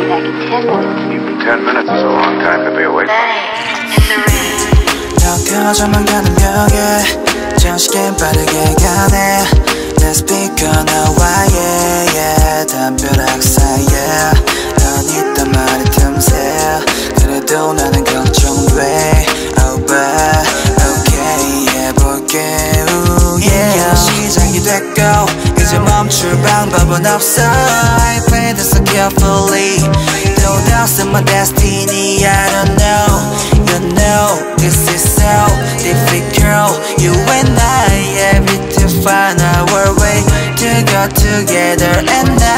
be back in 10 minutes. Even 10 minutes is a long time to be away from I play this so carefully. No doubts in my destiny, I don't know. You know, this is so difficult. You and I, every to find our way to go together. And now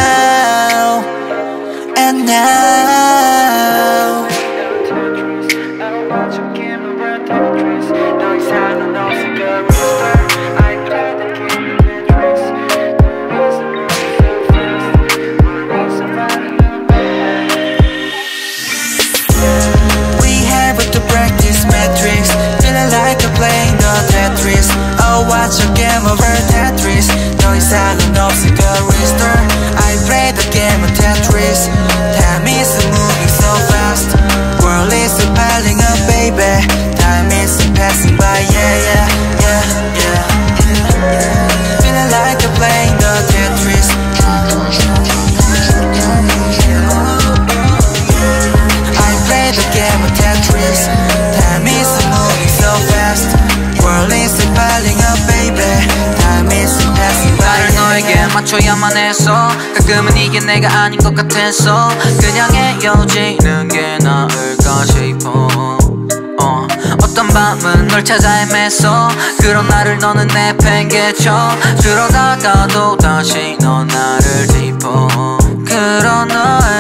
watch a game over Tetris. No 이상은 없을 거 restore. I play the game of Tetris. Time is moving so fast. World is piling up, baby. Time is passing by, yeah. Feeling like I'm playing the Tetris. I play the game of Tetris. Time is moving so fast. World is piling up, baby. Time is passing by. 나를 너에게 맞춰야만 해서 가끔은 이게 내가 아닌 것 같아서 그냥 헤어지는 게 나을까 싶어. 어떤 밤은 널 찾아 헤매서 그런 나를 너는 내팽개쳐 줄어다가도 다시 너 나를 짚어. 그런 너